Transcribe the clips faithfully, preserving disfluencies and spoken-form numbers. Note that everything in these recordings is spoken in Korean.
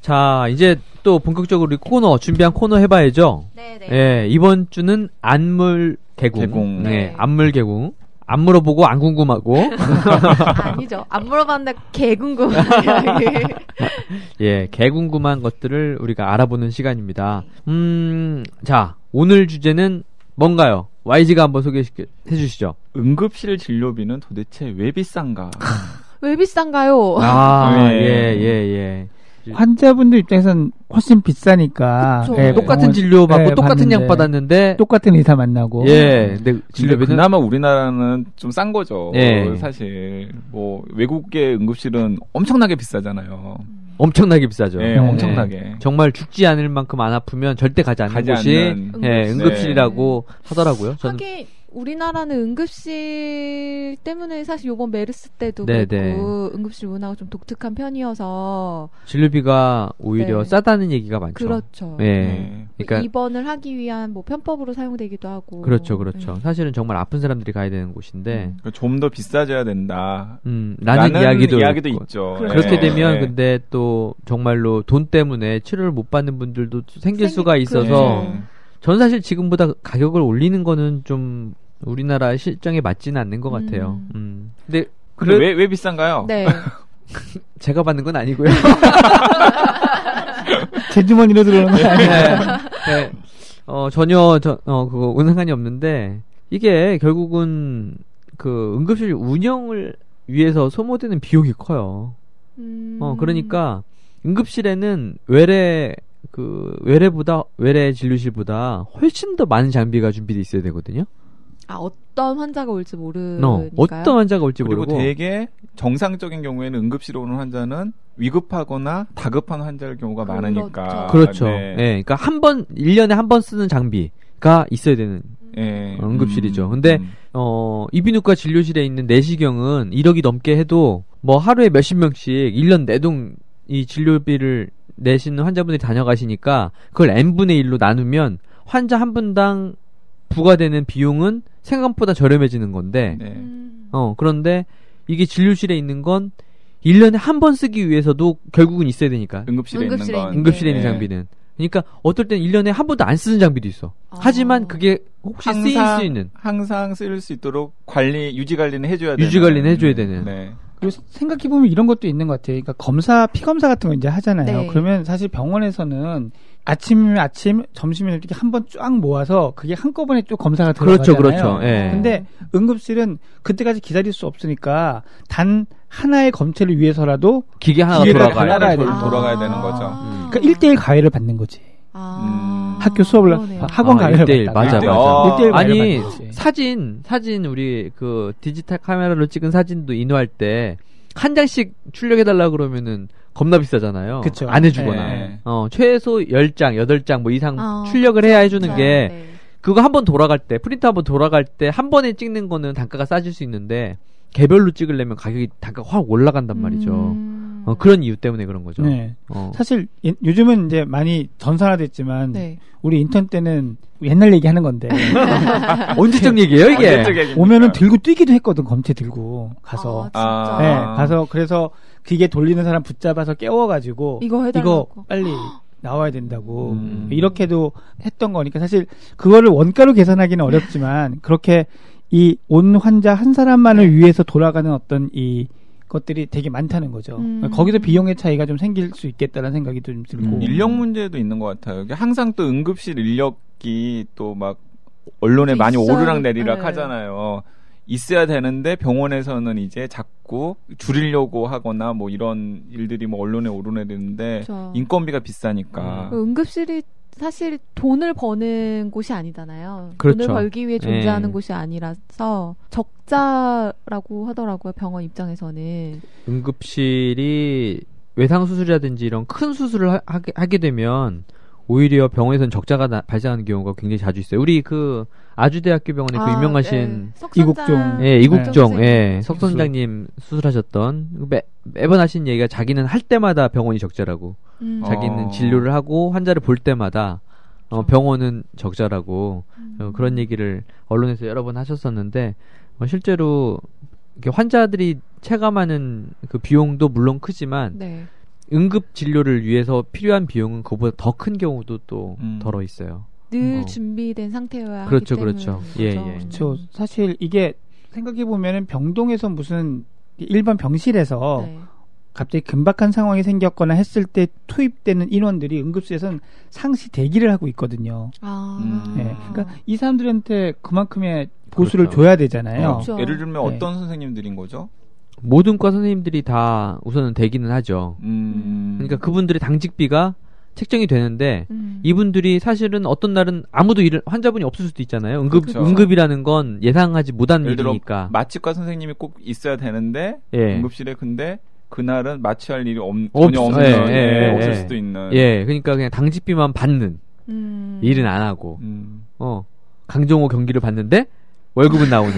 자, 이제 또 본격적으로 이 코너, 준비한 코너 해봐야죠? 네네. 예, 이번 주는 안물개궁. 개궁. 네. 네, 안물개궁. 안 물어보고 안 궁금하고. 아니죠. 안 물어봤는데 개 궁금해요. 예, 개 궁금한 것들을 우리가 알아보는 시간입니다. 음, 자, 오늘 주제는 뭔가요? 와이지가 한번 소개해 주시죠. 응급실 진료비는 도대체 왜 비싼가? 왜 비싼가요? 아, 예, 예, 예. 환자분들 입장에선 훨씬 비싸니까. 예, 똑같은 진료 받고 예, 똑같은 받는데, 약 받았는데 똑같은 의사 만나고. 예. 근데 진료비는 그나마 우리나라는 좀 싼 거죠. 예. 사실 뭐 외국의 응급실은 엄청나게 비싸잖아요. 엄청나게 비싸죠. 예, 예. 엄청나게. 정말 죽지 않을 만큼 안 아프면 절대 가지 않는 가지 곳이 않는 예, 응급실. 응급실이라고 네. 하더라고요. 저는 하긴 우리나라는 응급실 때문에 사실 요번 메르스 때도 네네. 그렇고 응급실 문화가 좀 독특한 편이어서 진료비가 오히려 네. 싸다는 얘기가 많죠. 그렇죠. 예. 네. 그러니까 입원을 하기 위한 뭐 편법으로 사용되기도 하고. 그렇죠, 그렇죠. 네. 사실은 정말 아픈 사람들이 가야 되는 곳인데 음. 좀 더 비싸져야 된다. 음, 라는, 라는 이야기도, 이야기도 있죠. 그래. 그렇게 네. 되면 네. 근데 또 정말로 돈 때문에 치료를 못 받는 분들도 생길 생기, 수가 있어서. 네. 전 사실 지금보다 가격을 올리는 거는 좀 우리나라 실정에 맞지는 않는 것 같아요. 음. 음. 근데 그래 왜, 왜 비싼가요? 네. 제가 받는 건 아니고요. 제 주머니로 들어오는 건 아니에요. 네. 네. 어, 전혀 저, 어, 그거 상관이 없는데 이게 결국은 그 응급실 운영을 위해서 소모되는 비용이 커요. 음. 어, 그러니까 응급실에는 외래 그 외래보다 외래 진료실보다 훨씬 더 많은 장비가 준비되어 있어야 되거든요. 아, 어떤 환자가 올지 모르니까요. 어, 어떤 환자가 올지 모르고. 그리고 되게 정상적인 경우에는 응급실에 오는 환자는 위급하거나 다급한 환자일 경우가 그렇죠. 많으니까. 그렇죠. 네. 네, 그러니까 한 번 일 년에 한 번 쓰는 장비가 있어야 되는 네. 응급실이죠. 음, 근데 음. 어, 이비인후과 진료실에 있는 내시경은 일억이 넘게 해도 뭐 하루에 몇십 명씩 일 년 내동 이 진료비를 내시는 환자분들이 다녀가시니까 그걸 엔 분의 일로 나누면 환자 한 분당 부과되는 비용은 생각보다 저렴해지는 건데 네. 음. 어 그런데 이게 진료실에 있는 건 일 년에 한 번 쓰기 위해서도 결국은 있어야 되니까 응급실에, 응급실에 있는 건 응급실에 있는 장비는 그러니까 어떨 땐 일 년에 한 번도 안 쓰는 장비도 있어. 아. 하지만 그게 혹시 항상, 쓰일 수 있는 항상 쓰일 수 있도록 관리 유지관리는 해줘야 되는 유지관리는 해줘야 되는 네. 그래서 생각해보면 이런 것도 있는 것 같아요. 그러니까 검사, 피검사 같은 거 이제 하잖아요. 네. 그러면 사실 병원에서는 아침이면 아침, 점심이면 이렇게 한번 쫙 모아서 그게 한꺼번에 쭉 검사가 들어가잖아요. 그렇죠, 그렇죠. 예. 근데 응급실은 그때까지 기다릴 수 없으니까 단 하나의 검체를 위해서라도 기계 하나 돌아가야, 돌아가야, 아~ 돌아가야 되는 거죠. 음. 그러니까 일 대일 가해를 받는 거지. 아~ 음. 학교 수업을 그러네요. 학원 아, 가려고 일 대일 맞아 맞아. 아~ 일 대일 아니 사진 사진 우리 그 디지털 카메라로 찍은 사진도 인화할 때 한 장씩 출력해 달라 그러면은 겁나 비싸잖아요. 그쵸. 안 해주거나 네. 어, 최소 열 장, 여덟 장 뭐 이상 아, 출력을 해야 해주는 진짜, 게 네. 그거 한번 돌아갈 때 프린트 한번 돌아갈 때 한 번에 찍는 거는 단가가 싸질 수 있는데 개별로 찍으려면 가격이 단가가 확 올라간단 말이죠. 음. 어, 그런 이유 때문에 그런 거죠. 네. 어. 사실 예, 요즘은 이제 많이 전산화됐지만 네. 우리 인턴 때는 옛날 얘기하는 건데 언제적 얘기예요 이게? 언제적 오면은 들고 뛰기도 했거든 검체 들고 가서. 아, 진짜. 네, 가서 그래서 기계 돌리는 사람 붙잡아서 깨워가지고 이거 해달라고 이거 빨리 나와야 된다고 음. 이렇게도 했던 거니까 사실 그거를 원가로 계산하기는 어렵지만 그렇게 이 온 환자 한 사람만을 위해서 돌아가는 어떤 이 것들이 되게 많다는 거죠. 음. 거기서 비용의 차이가 좀 생길 수 있겠다라는 생각이 좀 들고 음. 인력 문제도 있는 것 같아요. 항상 또 응급실 인력이 또 막 언론에 많이 있어요. 오르락 내리락 네. 하잖아요. 있어야 되는데 병원에서는 이제 자꾸 줄이려고 하거나 뭐 이런 일들이 뭐 언론에 오르내리는데 그렇죠. 인건비가 비싸니까 음. 응급실이 사실 돈을 버는 곳이 아니잖아요. 그렇죠. 돈을 벌기 위해 존재하는 네. 곳이 아니라서 적자라고 하더라고요. 병원 입장에서는. 응급실이 외상 수술이라든지 이런 큰 수술을 하, 하게, 하게 되면 오히려 병원에서는 적자가 나, 발생하는 경우가 굉장히 자주 있어요. 우리 그 아주대학교 병원에 아, 그 유명하신 네. 이국종, 예, 이국종, 네. 예, 석선장님 수술하셨던 매, 매번 하신 얘기가 자기는 할 때마다 병원이 적자라고, 음. 자기는 어. 진료를 하고 환자를 볼 때마다 어, 병원은 적자라고 음. 어, 그런 얘기를 언론에서 여러 번 하셨었는데 어, 실제로 환자들이 체감하는 그 비용도 물론 크지만. 네. 응급 진료를 위해서 필요한 비용은 그보다 더 큰 경우도 또 음. 덜어 있어요. 늘 어. 준비된 상태여야 그렇죠, 하기 때문에. 그렇죠. 그렇죠. 예, 예. 그렇죠. 사실 이게 생각해 보면은 병동에서 무슨 일반 병실에서 네. 갑자기 긴박한 상황이 생겼거나 했을 때 투입되는 인원들이 응급실에서는 상시 대기를 하고 있거든요. 아. 음. 네. 그러니까 이 사람들한테 그만큼의 보수를 그렇죠. 줘야 되잖아요. 그렇죠. 예를 들면 어떤 네. 선생님들인 거죠? 모든 과 선생님들이 다 우선은 대기는 하죠. 음. 그러니까 그분들의 당직비가 책정이 되는데 음. 이분들이 사실은 어떤 날은 아무도 일을 환자분이 없을 수도 있잖아요. 응급 그렇죠. 응급이라는 건 예상하지 못한 예를 들어, 일이니까. 마취과 선생님이 꼭 있어야 되는데 예. 응급실에 근데 그날은 마취할 일이 없, 없, 전혀 없는 예, 예, 예, 없을 예. 수도 있는. 예, 그러니까 그냥 당직비만 받는 음. 일은 안 하고 음. 어 강정호 경기를 봤는데 월급은 나오는.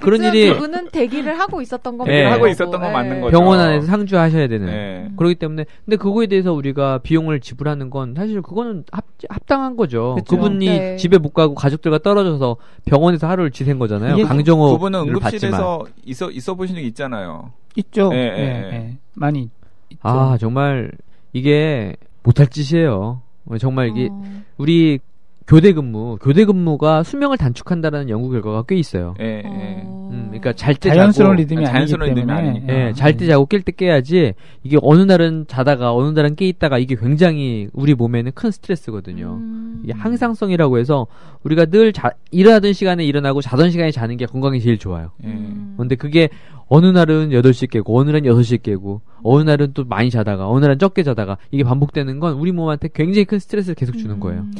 그런 일이 그분은 대기를 하고 있었던 건 네. 하고 있었던 건 맞는 거죠. 병원 안에서 상주하셔야 되는. 네. 그렇기 때문에 근데 그거에 대해서 우리가 비용을 지불하는 건 사실 그거는 합, 합당한 거죠. 그쵸? 그분이 네. 집에 못 가고 가족들과 떨어져서 병원에서 하루를 지샌 거잖아요. 강정호 그분은 응급실에서 봤지만. 있어 있어 보신 적 있잖아요. 있죠. 예, 예, 예, 예. 많이. 있죠. 아 정말 이게 못할 짓이에요. 정말 이게 어... 우리. 교대 근무, 교대 근무가 수명을 단축한다라는 연구 결과가 꽤 있어요. 예, 예. 음, 그러니까 잘 때 자고 자연스러운 리듬이 아니기 자연스러운 리듬이 아니니까. 예, 잘 때 자고 깰 때 깨야지. 이게 어느 날은 자다가 어느 날은 깨 있다가 이게 굉장히 우리 몸에는 큰 스트레스거든요. 음. 이게 항상성이라고 해서 우리가 늘 자, 일어나던 시간에 일어나고 자던 시간에 자는 게 건강에 제일 좋아요. 음. 근데 그게 어느 날은 여덟 시에 깨고 어느 날은 여섯 시에 깨고 어느 날은 또 많이 자다가 어느 날은 적게 자다가 이게 반복되는 건 우리 몸한테 굉장히 큰 스트레스를 계속 주는 거예요. 음.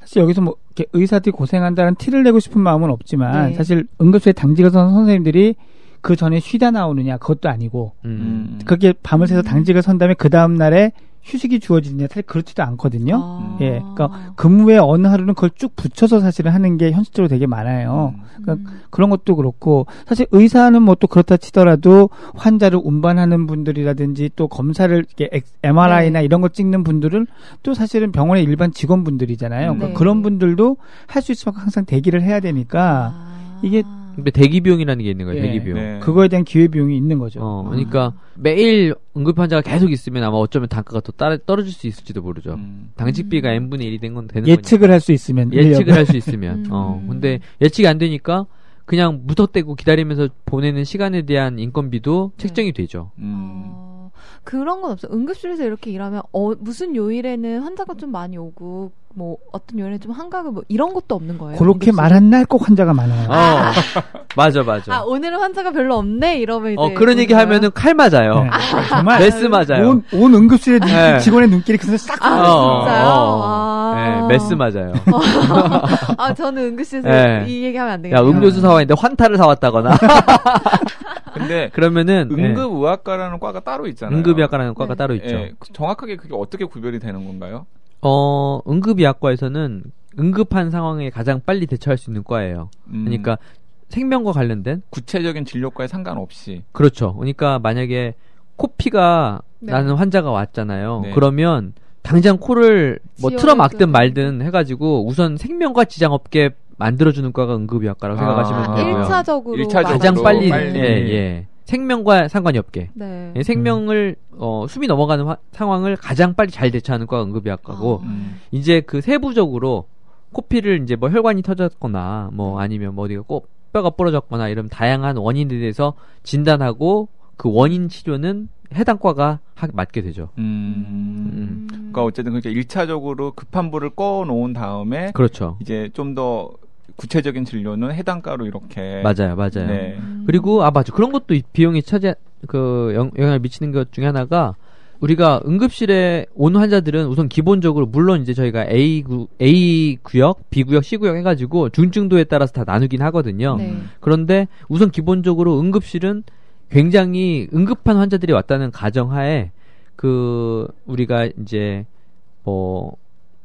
사실 여기서 뭐 이렇게 의사들이 고생한다는 티를 내고 싶은 마음은 없지만 네. 사실 응급실에 당직에서 선생님들이 그 전에 쉬다 나오느냐 그것도 아니고 음. 그렇게 밤을 새서 당직을 선 다음에 그 다음 날에 휴식이 주어지느냐 사실 그렇지도 않거든요. 아. 예, 그러니까 근무의 어느 하루는 그걸 쭉 붙여서 사실은 하는 게 현실적으로 되게 많아요. 음. 그러니까 그런 것도 그렇고 사실 의사는 뭐 또 그렇다 치더라도 환자를 운반하는 분들이라든지 또 검사를 이렇게 엠알아이나 네. 이런 거 찍는 분들은 또 사실은 병원의 일반 직원분들이잖아요. 그러니까 네. 그런 분들도 할 수 있으면 항상 대기를 해야 되니까 아. 이게. 근데 대기 비용이라는 게 있는 거예요. 예, 대기 비용. 네. 그거에 대한 기회 비용이 있는 거죠. 어, 그러니까 아. 매일 응급 환자가 계속 있으면 아마 어쩌면 단가가 더 따라, 떨어질 수 있을지도 모르죠. 음. 당직비가 음. n분의 일이 된 건 되는 거죠. 예측을 할 수 있으면 예측을 할 수 있으면. 어, 근데 예측이 안 되니까 그냥 무턱대고 기다리면서 보내는 시간에 대한 인건비도 네. 책정이 되죠. 음. 어, 그런 건 없어. 응급실에서 이렇게 일하면 어, 무슨 요일에는 환자가 좀 많이 오고. 뭐 어떤 요일에 좀 한가하고 뭐 이런 것도 없는 거예요. 그렇게 말한 날 꼭 환자가 많아요. 아, 아, 맞아 맞아. 아 오늘은 환자가 별로 없네 이러면 이제. 어 그런 얘기 하면은 칼 맞아요. 네. 아, 정말. 메스 맞아요. 온, 온 응급실의 네. 직원의 눈길이 그냥 싹. 아, 아 진짜요. 어, 아. 네, 메스 맞아요. 아 저는 응급실에서 네. 이 얘기하면 안 되겠네요. 야 음료수 사왔는데 환타를 사왔다거나. 근데 그러면은 응급의학과라는 네. 과가 따로 있잖아요. 응급의학과라는 과가 네. 따로 있죠. 네. 정확하게 그게 어떻게 구별이 되는 건가요? 어, 응급의학과에서는 응급한 상황에 가장 빨리 대처할 수 있는 과예요. 음. 그러니까 생명과 관련된 구체적인 진료과에 상관없이. 그렇죠. 그러니까 만약에 코피가 네. 나는 환자가 왔잖아요. 네. 그러면 당장 코를 뭐 틀어 막든 말든 해가지고 우선 생명과 지장 없게 만들어주는 과가 응급의학과라고 아. 생각하시면 되고요. 일 차적으로 가장 빨리, 빨리. 예, 예. 생명과 상관이 없게 네. 생명을 어, 숨이 넘어가는 화, 상황을 가장 빨리 잘 대처하는 과가 응급의학과고 아, 음. 이제 그 세부적으로 코피를 이제 뭐 혈관이 터졌거나 뭐 아니면 뭐 어디가 꼭 뼈가 부러졌거나 이런 다양한 원인에 대해서 진단하고 그 원인 치료는 해당 과가 하, 맞게 되죠. 음. 음. 그러니까 어쨌든 그러니까 일차적으로 급한 불을 꺼 놓은 다음에 그렇죠. 이제 좀 더 구체적인 진료는 해당가로 이렇게 맞아요, 맞아요. 네. 그리고 아 맞아 그런 것도 비용이 차지 그 영, 영향을 미치는 것 중에 하나가 우리가 응급실에 온 환자들은 우선 기본적으로 물론 이제 저희가 A 구 A 구역, B 구역, C 구역 해가지고 중증도에 따라서 다 나누긴 하거든요. 네. 그런데 우선 기본적으로 응급실은 굉장히 응급한 환자들이 왔다는 가정하에 그 우리가 이제 뭐,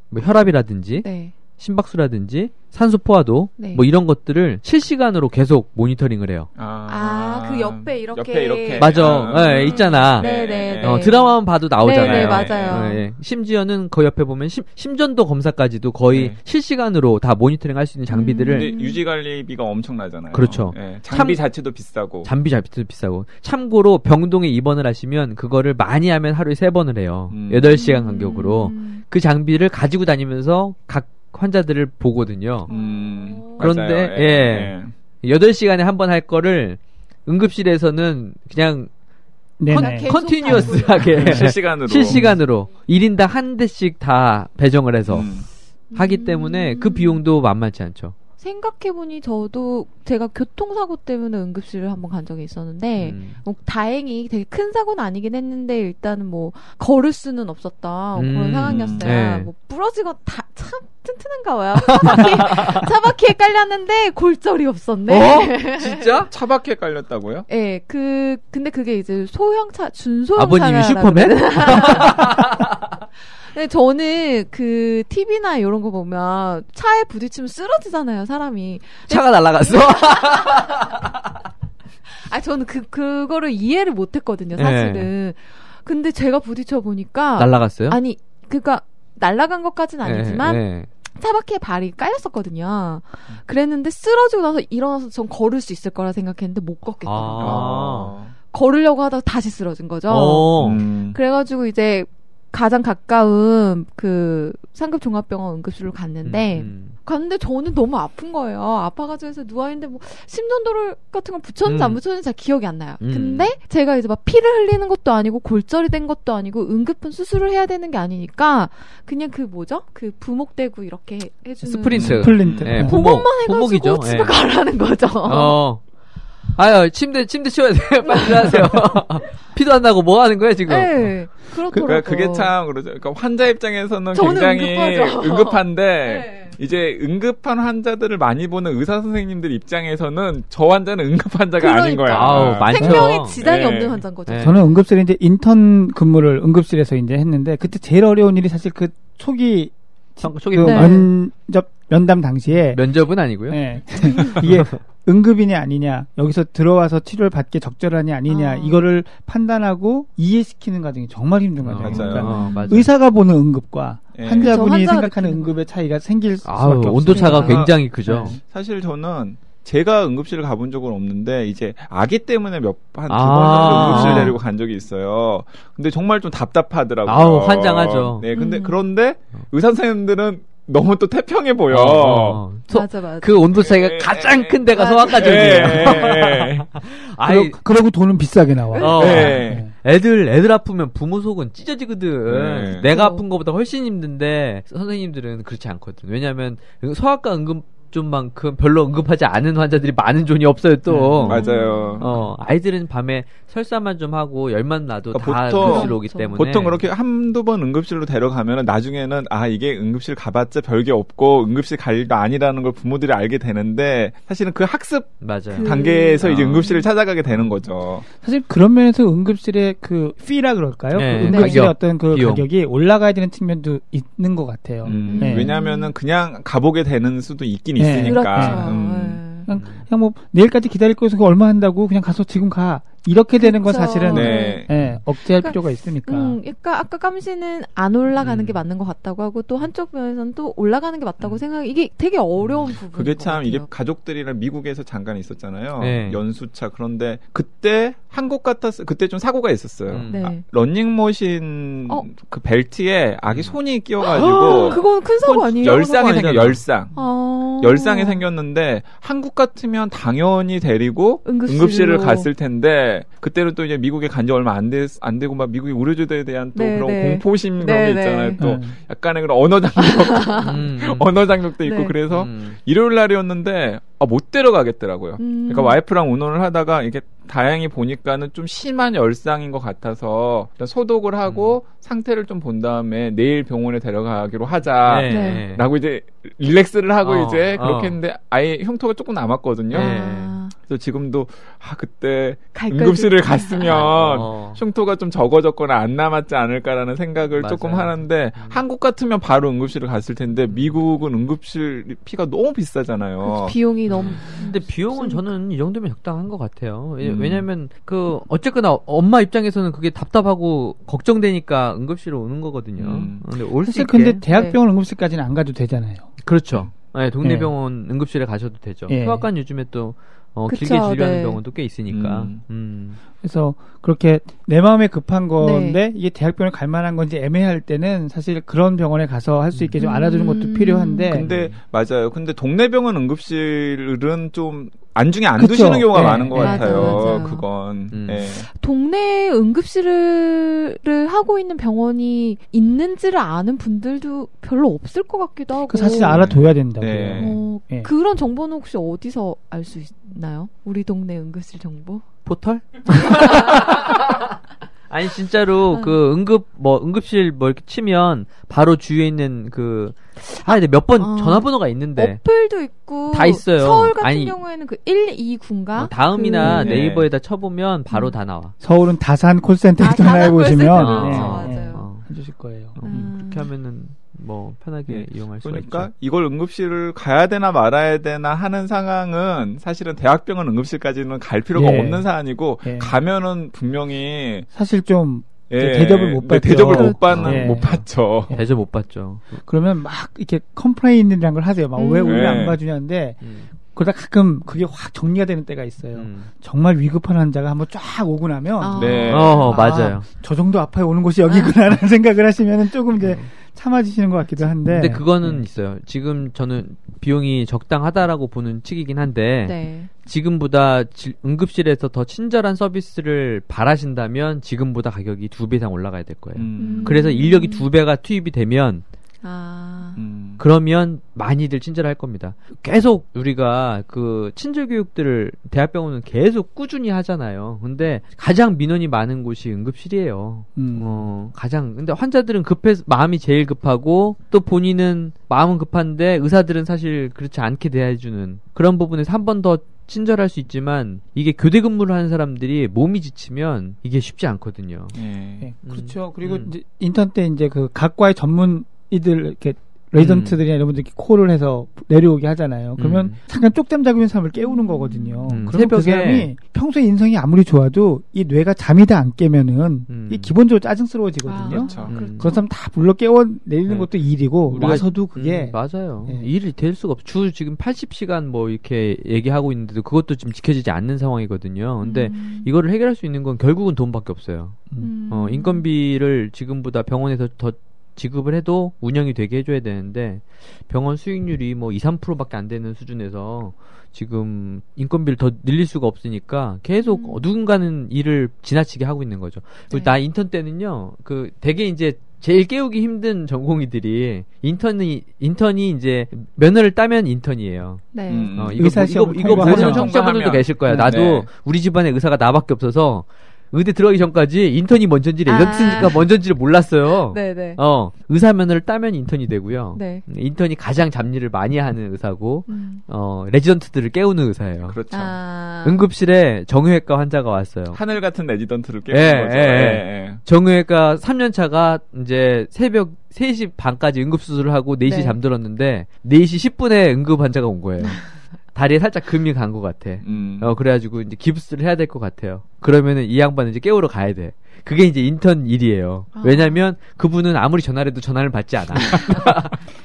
뭐 혈압이라든지. 네. 심박수라든지 산소포화도 네. 뭐 이런 것들을 실시간으로 계속 모니터링을 해요. 아, 아 그 옆에 이렇게, 옆에 이렇게. 맞아, 아, 네, 음. 있잖아. 네네. 어, 드라마만 봐도 나오잖아요. 네네, 맞아요. 네, 심지어는 그 옆에 보면 심, 심전도 검사까지도 거의 네. 실시간으로 다 모니터링할 수 있는 장비들을. 근데 유지관리비가 엄청나잖아요. 그렇죠. 네, 장비 참, 자체도 비싸고. 장비 자체도 비싸고. 참고로 병동에 입원을 하시면 그거를 많이 하면 하루에 세 번을 해요. 음. 여덟 시간 간격으로 음. 그 장비를 가지고 다니면서 각 환자들을 보거든요. 음, 그런데 예, 예. 여덟 시간에 한 번 할 거를 응급실에서는 그냥 컨, 컨티뉴어스하게 실시간으로 실시간으로 일 인당 한 대씩 다 배정을 해서 음. 하기 때문에 그 비용도 만만치 않죠. 생각해보니 저도 제가 교통사고 때문에 응급실을 한번 간 적이 있었는데 음. 뭐 다행히 되게 큰 사고는 아니긴 했는데 일단은 뭐 걸을 수는 없었던 음. 그런 상황이었어요. 네. 뭐 부러지고 다 참 튼튼한가 봐요. 차바퀴, 차바퀴에 깔렸는데 골절이 없었네. 어? 진짜? 차바퀴에 깔렸다고요? 네. 그 근데 그게 이제 소형차 준소형차 아버님이 슈퍼맨? 근데 저는 그 티비나 이런 거 보면 차에 부딪히면 쓰러지잖아요, 사람이. 차가 날아갔어? 아, 저는 그, 그거를 이해를 못 했거든요, 사실은. 네. 근데 제가 부딪혀 보니까. 날아갔어요? 아니, 그니까, 날아간 것까지는 아니지만. 네, 네. 차바퀴에 발이 깔렸었거든요. 그랬는데 쓰러지고 나서 일어나서 전 걸을 수 있을 거라 생각했는데 못 걷겠더라고요. 아. 걸으려고 하다가 다시 쓰러진 거죠. 음. 그래가지고 이제. 가장 가까운 그 상급종합병원 응급실로 갔는데 음. 갔는데 저는 너무 아픈 거예요. 아파가지고 해서 누워있는데 뭐 심전도를 같은 걸 붙였는지 음. 안 붙였는지 잘 기억이 안 나요. 음. 근데 제가 이제 막 피를 흘리는 것도 아니고 골절이 된 것도 아니고 응급은 수술을 해야 되는 게 아니니까 그냥 그 뭐죠? 그 부목대고 이렇게 해주는 스프린트. 스프린트. 네, 부목. 부목만 해가지고 집에 네. 가라는 거죠. 어. 아유, 침대, 침대 치워야 돼요. 빨리 하세요. 피도 안 나고 뭐 하는 거야, 지금? 네, 그렇더라고요. 그러니까 그게 참, 그러죠. 그러니까 환자 입장에서는 굉장히 응급하죠. 응급한데, 네. 이제 응급한 환자들을 많이 보는 의사 선생님들 입장에서는 저 환자는 응급 환자가 그러니까. 아닌 거야. 아우, 생명에 지장이 네. 없는 환자인 거죠. 네. 저는 응급실에 이제 인턴 근무를 응급실에서 이제 했는데, 그때 제일 어려운 일이 사실 그 초기, 초기 그 네. 면접, 면담 당시에. 면접은 아니고요. 네. 이게 응급이냐 아니냐, 여기서 들어와서 치료를 받기에 적절하냐 아니냐, 아. 이거를 판단하고 이해시키는 과정이 정말 힘든 아, 거죠. 맞아요. 그러니까 아, 의사가 보는 응급과 예. 환자분이 그쵸, 생각하는 응급의 차이가 생길 수밖에 없어요. 온도차가 굉장히 크죠. 네. 사실 저는 제가 응급실을 가본 적은 없는데 이제 아기 때문에 몇 한 두 번 정도 응급실 데리고 간 적이 있어요. 근데 정말 좀 답답하더라고요. 아우, 환장하죠. 네, 근데 음. 그런데 의사 선생님들은 너무 또 태평해 보여. 어, 어. 소, 맞아, 맞아. 그 온도 차이가 에, 가장 에, 큰 데가 소아과적이에요. 아이, 그러고 돈은 비싸게 나와. 어. 에. 애들, 애들 아프면 부모 속은 찢어지거든. 에. 내가 아픈 것보다 훨씬 힘든데, 선생님들은 그렇지 않거든. 왜냐면, 소아과 응급, 좀만큼 별로 응급하지 않은 환자들이 많은 존이 없어요 또. 음, 맞아요. 어 아이들은 밤에 설사만 좀 하고 열만 나도 그러니까 다 보통, 응급실로 오기 그렇죠. 때문에 보통 그렇게 한두 번 응급실로 데려가면은 나중에는 아 이게 응급실 가봤자 별게 없고 응급실 갈 일도 아니라는 걸 부모들이 알게 되는데 사실은 그 학습 맞아요. 단계에서 그... 이제 응급실을 찾아가게 되는 거죠. 사실 그런 면에서 응급실의 그 fee라 그럴까요? 네. 그 응급실의 가격, 어떤 그 비용. 가격이 올라가야 되는 측면도 있는 것 같아요. 음, 네. 왜냐하면은 그냥 가보게 되는 수도 있긴. 네. 있으니까. 음. 그냥, 그냥 뭐 내일까지 기다릴 거에서 얼마 한다고 그냥 가서 지금 가 이렇게 되는 그쵸. 건 사실은 네. 네, 억제할 그러니까, 필요가 있으니까. 음, 그러니까 아까 깜씨는 안 올라가는 음. 게 맞는 것 같다고 하고 또 한쪽 면에서는 또 올라가는 게 맞다고 음. 생각. 이게 되게 어려운 음. 부분. 그게 참 이게 가족들이랑 미국에서 잠깐 있었잖아요. 네. 연수차. 그런데 그때 한국 같았어. 그때 좀 사고가 있었어요. 음. 네. 아, 러닝머신 어? 그 벨트에 아기 손이 끼어가지고. 그건 큰 사고 아니에요? 열상이 생겨. 열상. 아~ 열상이 생겼는데 한국 같으면 당연히 데리고 응급실로. 응급실을 갔을 텐데. 그때는 또 이제 미국에 간 지 얼마 안, 되, 안 되고 막 미국의 의료제도에 대한 또 네, 그런 네. 공포심 그런 네, 게 있잖아요. 네. 또 음. 약간의 그런 언어 장벽, 음. 언어 장벽도 있고 네. 그래서 음. 일요일 날이었는데 아, 못 데려가겠더라고요. 음. 그러니까 와이프랑 운전을 하다가 이렇게 다행히 보니까는 좀 심한 열상인 것 같아서 소독을 하고 음. 상태를 좀 본 다음에 내일 병원에 데려가기로 하자라고 네. 네. 이제 릴렉스를 하고 어, 이제 그렇게 어. 했는데 아예 흉터가 조금 남았거든요. 네. 그래서 지금도 아 그때 응급실을 갔으면 어. 흉터가 좀 적어졌거나 안 남았지 않을까라는 생각을 맞아요. 조금 하는데 음. 한국 같으면 바로 응급실을 갔을 텐데 미국은 응급실 피가 너무 비싸잖아요. 비용이 너무 근데 비용은 저는 이 정도면 적당한 것 같아요. 음. 왜냐면 그 어쨌거나 엄마 입장에서는 그게 답답하고 걱정되니까 응급실로 오는 거거든요. 음. 근데 올 수 있게. 근데 대학병원 네. 응급실까지는 안 가도 되잖아요. 그렇죠. 네, 동네 병원 네. 응급실에 가셔도 되죠. 네. 소아과는 요즘에 또 어, 그쵸, 길게 진료하는 네. 병원도 꽤 있으니까. 음. 음. 그래서 그렇게 내 마음에 급한 건데 네. 이게 대학병원에 갈 만한 건지 애매할 때는 사실 그런 병원에 가서 할 수 있게 좀 알아주는 것도 음. 필요한데. 근데 맞아요. 근데 동네 병원 응급실은 좀 안중에 안 그쵸. 두시는 경우가 네. 많은 것 네. 같아요. 맞아, 맞아. 그건. 음. 네. 동네 응급실을 하고 있는 병원이 있는지를 아는 분들도 별로 없을 것 같기도 하고. 그 사실 알아둬야 된다고요. 네. 어, 네. 그런 정보는 혹시 어디서 알 수 있나요? 우리 동네 응급실 정보? 포털? 아니 진짜로 그 응급 뭐 응급실 뭐 이렇게 치면 바로 주위에 있는 그 아 근데 몇 번 아, 전화번호가 있는데 어플도 있고 다 있어요. 서울 같은 아니, 경우에는 그 일, 이 군가 어, 다음이나 그, 네이버에다 쳐보면 바로 음. 다 나와. 서울은 다산 콜센터에 아, 전화해 보시면 네. 맞아요. 어, 해주실 거예요. 음. 그렇게 하면은. 뭐 편하게 네. 이용할 수 있죠. 그러니까 이걸 응급실을 가야 되나 말아야 되나 하는 상황은 사실은 대학병원 응급실까지는 갈 필요가 예. 없는 사안이고 예. 가면은 분명히 사실 좀 예. 대접을 못 받죠. 대접을 못 받는 예. 못 받죠. 예. 대접 못 받죠. 그러면 막 이렇게 컴플레인이라는 걸 하세요. 막 왜 음. 우리를 예. 안 봐주냐는데. 음. 그러다 가끔 그게 확 정리가 되는 때가 있어요. 음. 정말 위급한 환자가 한번 쫙 오고 나면 아. 네. 어, 맞아요. 아, 저 정도 아파요. 오는 곳이 여기구나라는 아. 생각을 하시면 조금 이제 음. 참아지시는 것 같기도 한데. 근데 그거는 음. 있어요. 지금 저는 비용이 적당하다라고 보는 측이긴 한데 네. 지금보다 지, 응급실에서 더 친절한 서비스를 바라신다면 지금보다 가격이 두 배 이상 올라가야 될 거예요. 음. 그래서 인력이 두 배가 투입이 되면 아. 음. 그러면 많이들 친절할 겁니다. 계속 우리가 그 친절 교육들을 대학병원은 계속 꾸준히 하잖아요. 근데 가장 민원이 많은 곳이 응급실이에요. 음. 어, 가장 근데 환자들은 급해 마음이 제일 급하고 또 본인은 마음은 급한데 의사들은 사실 그렇지 않게 대해주는 그런 부분에서 한 번 더 친절할 수 있지만 이게 교대 근무를 하는 사람들이 몸이 지치면 이게 쉽지 않거든요. 네. 네. 그렇죠. 그리고 음. 이제 인턴 때 이제 그 각과의 전문 이들 이렇게 레이던트들이나 음. 이런 분들 콜을 해서 내려오게 하잖아요. 그러면 음. 잠깐 쪽잠 자고 있는 사람을 깨우는 거거든요. 음. 그럼 새벽에... 그 사람이 평소에 인성이 아무리 좋아도 이 뇌가 잠이 다 안 깨면은 음. 이 기본적으로 짜증스러워지거든요. 아, 그렇죠. 음. 그렇죠. 그런 사람 다 불러 깨워내리는 네. 것도 일이고 와서도 그게 음, 맞아요. 네. 일이 될 수가 없죠. 주 지금 팔십 시간 뭐 이렇게 얘기하고 있는데도 그것도 지금 지켜지지 않는 상황이거든요. 근데 음. 이거를 해결할 수 있는 건 결국은 돈밖에 없어요. 음. 어, 인건비를 지금보다 병원에서 더 지급을 해도 운영이 되게 해줘야 되는데 병원 수익률이 뭐 이, 삼 퍼센트밖에 안 되는 수준에서 지금 인건비를 더 늘릴 수가 없으니까 계속 음. 누군가는 일을 지나치게 하고 있는 거죠. 그리고 네. 나 인턴 때는요, 그 되게 이제 제일 깨우기 힘든 전공의들이 인턴이 인턴이 이제 면허를 따면 인턴이에요. 네. 음. 어, 이거 이거 이거 모르는 청취자분들도 계실 거야. 네. 나도 네. 우리 집안에 의사가 나밖에 없어서. 의대 들어가기 전까지 인턴이 뭔지 레이던트가 아~ 뭔지를 몰랐어요. 네네. 어 의사 면허를 따면 인턴이 되고요. 네. 인턴이 가장 잡일을 많이 하는 의사고 음. 어 레지던트들을 깨우는 의사예요. 그렇죠. 아~ 응급실에 정형외과 환자가 왔어요. 하늘 같은 레지던트를 깨우는 예, 거죠. 예, 예. 예. 정형외과 삼 년 차가 이제 새벽 세 시 반까지 응급수술을 하고 네 시 네. 잠들었는데 네 시 십 분에 응급 환자가 온 거예요. 다리에 살짝 금이 간 것 같아. 음. 어, 그래가지고 이제 깁스를 해야 될 것 같아요. 그러면은 이 양반은 이제 깨우러 가야 돼. 그게 이제 인턴 일이에요. 아. 왜냐면 그분은 아무리 전화를 해도 전화를 받지 않아.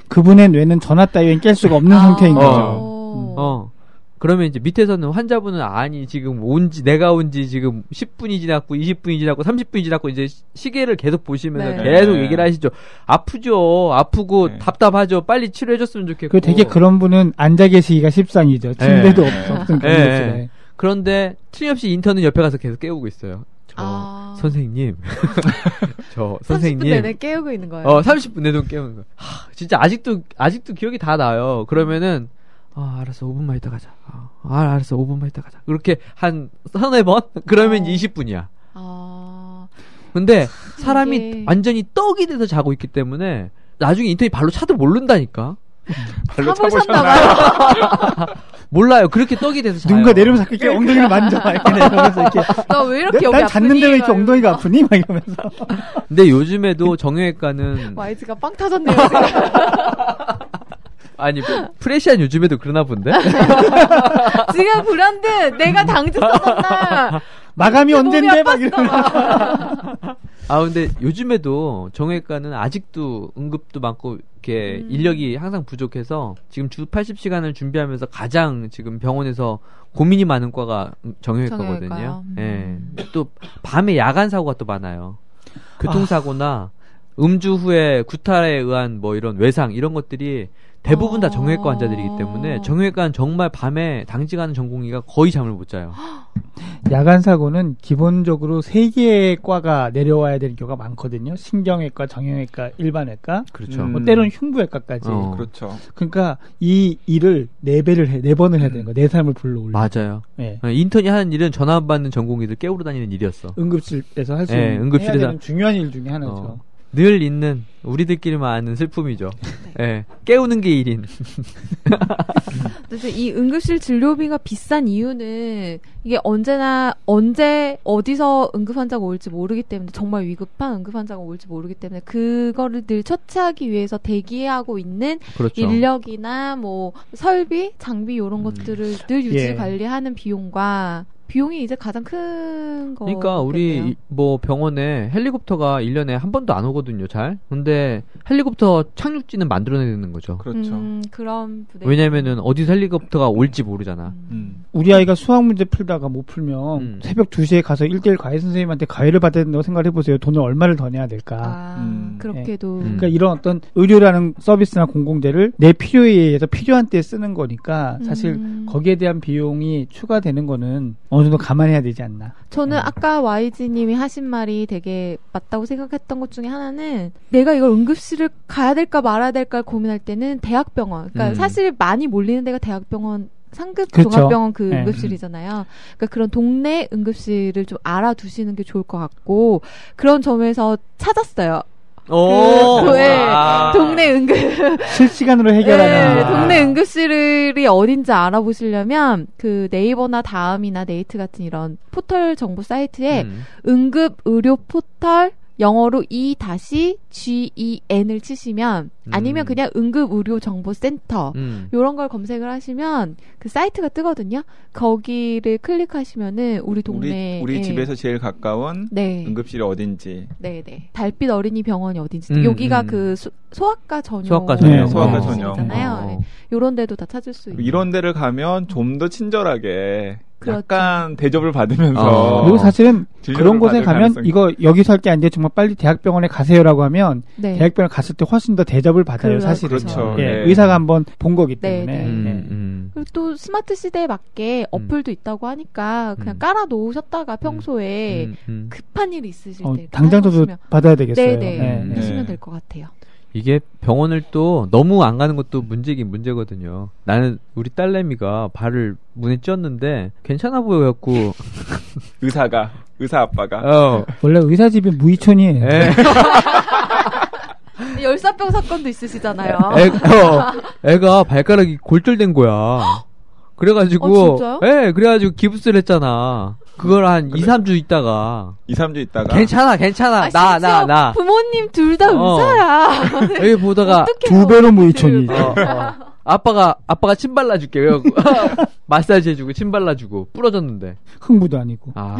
그분의 뇌는 전화 따위엔 깰 수가 없는 아. 상태인 거죠. 어. 어. 그러면 이제 밑에서는 환자분은 아니 지금 온지 내가 온지 지금 십 분이 지났고 이십 분이 지났고 삼십 분이 지났고 이제 시계를 계속 보시면서 네. 계속 네. 얘기를 하시죠. 아프죠. 아프고 네. 답답하죠. 빨리 치료해줬으면 좋겠고. 되게 그런 분은 앉아 계시기가 십상이죠. 침대도 네. 없으니까. 네. 네. 그런데 틀림없이 인턴은 옆에 가서 계속 깨우고 있어요. 저 아... 선생님 저 선생님 삼십 분 내내 깨우고 있는 거예요. 어, 삼십 분 내내 깨우는 거예요. 하, 진짜 아직도 아직도 기억이 다 나요. 그러면은 아, 알았어, 오 분만 있다 가자. 아, 알았어, 오 분만 있다 가자. 그렇게 한, 서너 번? 그러면 어. 이십 분이야. 아. 근데 사람이 이게... 완전히 떡이 돼서 자고 있기 때문에 나중에 인턴이 발로 차도 모른다니까? 발로 차고 산다. 몰라요. 그렇게 떡이 돼서 자요. 누군가 내려면서 이렇게 엉덩이를 만져. 이렇게 내려면서 이렇게. 나 왜 이렇게 여기 아프니? 난 잤는데 왜 이렇게 엉덩이가 아프니? 막 이러면서. 근데 요즘에도 정형외과는. 와이즈가 빵 터졌네요. 아니, 프레시안 요즘에도 그러나 본데? 지금 브랜드 내가 당직 써놨나? 마감이 언젠데? 막 이러면서. 아, 근데 요즘에도 정형외과는 아직도 응급도 많고, 이렇게 음. 인력이 항상 부족해서 지금 주 팔십 시간을 준비하면서 가장 지금 병원에서 고민이 많은 과가 정형외과거든요. 음. 예. 또 밤에 야간 사고가 또 많아요. 교통사고나 아. 음주 후에 구타에 의한 뭐 이런 외상 이런 것들이 대부분 다 정형외과 환자들이기 때문에 정형외과는 정말 밤에 당직하는 전공의가 거의 잠을 못 자요. 야간 사고는 기본적으로 세 개의 과가 내려와야 되는 경우가 많거든요. 신경외과, 정형외과, 일반외과, 그렇죠. 음. 뭐 때론 흉부외과까지. 어. 그렇죠. 그러니까 이 일을 네 배를 해, 네 번을 해야 되는 거, 내 삶을 불러올려. 맞아요. 예. 인턴이 하는 일은 전화 받는 전공의들 깨우러 다니는 일이었어. 응급실에서 할 수 있는. 예, 응급실에서 해야 되는 중요한 일 중에 하나죠. 어. 늘 있는 우리들끼리만 아는 슬픔이죠. 네. 예, 깨우는 게 일인. 그래서 이 응급실 진료비가 비싼 이유는 이게 언제나 언제 어디서 응급 환자가 올지 모르기 때문에 정말 위급한 응급 환자가 올지 모르기 때문에 그거를 늘 처치하기 위해서 대기하고 있는 그렇죠. 인력이나 뭐 설비, 장비 이런 음. 것들을 늘 유지 예. 관리하는 비용과. 비용이 이제 가장 큰 거. 그러니까 우리 이, 뭐 병원에 헬리콥터가 일 년에 한 번도 안 오거든요, 잘. 근데 헬리콥터 착륙지는 만들어내야 되는 거죠. 그렇죠. 음, 그럼 부대... 왜냐면은 어디서 헬리콥터가 올지 모르잖아. 음. 우리 아이가 수학 문제 풀다가 못 풀면 음. 새벽 두 시에 가서 일 대일 과외 선생님한테 과외를 받아야 된다고 생각해 보세요. 돈을 얼마를 더 내야 될까. 아, 음. 그렇게도. 네. 음. 그러니까 이런 어떤 의료라는 서비스나 공공재를 내 필요에 의해서 필요한 때 쓰는 거니까 사실 음. 거기에 대한 비용이 추가되는 거는 어느 정도 감안해야 되지 않나. 저는 네. 아까 와이지님이 하신 말이 되게 맞다고 생각했던 것 중에 하나는 내가 이걸 응급실을 가야 될까 말아야 될까 고민할 때는 대학병원. 그러니까 음. 사실 많이 몰리는 데가 대학병원. 상급 그렇죠. 종합병원 그 응급실이잖아요. 네. 그러니까 그런 동네 응급실을 좀 알아두시는 게 좋을 것 같고 그런 점에서 찾았어요. 오, 그, 네, 동네 응급 실시간으로 해결하는 네, 동네 응급실이 어딘지 알아보시려면 그 네이버나 다음이나 네이트 같은 이런 포털 정보 사이트에 음. 응급 의료 포털 영어로 이 지 이 엔을 치시면 아니면 그냥 응급의료정보센터 음. 이런 걸 검색을 하시면 그 사이트가 뜨거든요. 거기를 클릭하시면은 우리 동네 우리, 우리 집에서 제일 가까운 네. 응급실이 어딘지 네네 달빛 어린이 병원이 어딘지 음, 여기가 음. 그 소, 소아과 전용 소아과 전용 네, 소아과 전용이잖아요. 이런 데도 다 찾을 수 있고 이런 데를 가면 좀 더 친절하게 약간 그렇죠. 대접을 받으면서 어. 그리고 사실은 그런 곳에 가면 가능성이... 이거 여기서 할 게 아닌데 정말 빨리 대학병원에 가세요라고 하면 네. 대학병원 갔을 때 훨씬 더 대접을 받아요. 그렇죠. 사실은 그렇죠. 예, 네. 의사가 한번 본 거기 때문에 네, 네. 음, 음. 그리고 또 스마트 시대에 맞게 어플도 음. 있다고 하니까 그냥 깔아놓으셨다가 평소에 음, 음, 음. 급한 일이 있으실 어, 때 당장 저도 받아야 되겠어요. 네네 네. 네. 하시면 될 것 같아요. 이게 병원을 또 너무 안 가는 것도 문제긴 문제거든요. 나는 우리 딸내미가 발을 문에 찧었는데 괜찮아 보여갖고 의사가 의사 아빠가 어. 원래 의사 집이 무의천이에요. 열사병 사건도 있으시잖아요. 애, 어, 애가 발가락이 골절된 거야. 그래가지고 어, 예, 그래가지고 기부스를 했잖아. 그걸 한 그래. 이, 삼 주 있다가 이, 삼 주 있다가 괜찮아 괜찮아 나 나 나 아, 나. 부모님 둘 다 의사야. 여기 보다가 두 배로 무의천이 어, 어. 아빠가 아빠가 침 발라줄게 그래갖고 마사지 해주고 침 발라주고 부러졌는데 흥부도 아니고 아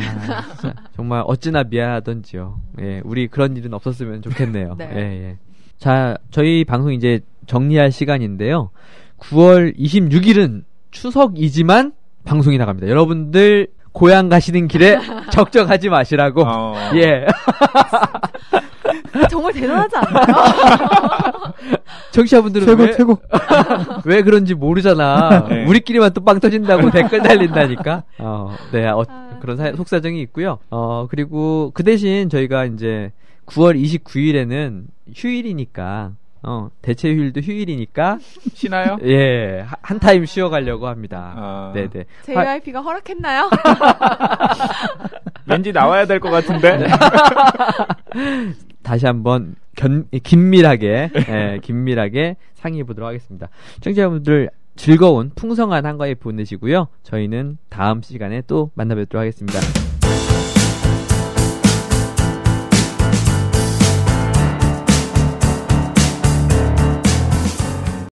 정말 어찌나 미안하던지요. 예 우리 그런 일은 없었으면 좋겠네요. 네. 예, 예. 자 저희 방송 이제 정리할 시간인데요. 구월 이십육일은 추석이지만 방송이 나갑니다. 여러분들 고향 가시는 길에 적적하지 마시라고. 어... 예. 정말 대단하지 않나요? 청취자분들은 최고 왜, 최고. 왜 그런지 모르잖아. 네. 우리끼리만 또 빵 터진다고 댓글 달린다니까. 어, 네, 어, 그런 사, 속사정이 있고요. 어 그리고 그 대신 저희가 이제 구월 이십구일에는 휴일이니까. 어, 대체 휴일도 휴일이니까. 쉬나요? 예, 한 타임 쉬어가려고 합니다. 아... 네네. 제이와이피가 화... 허락했나요? 왠지 나와야 될 것 같은데? 다시 한번 견, 긴밀하게, 예, 긴밀하게 상의해보도록 하겠습니다. 청취자분들 즐거운 풍성한 한가위 보내시고요. 저희는 다음 시간에 또 만나뵙도록 하겠습니다.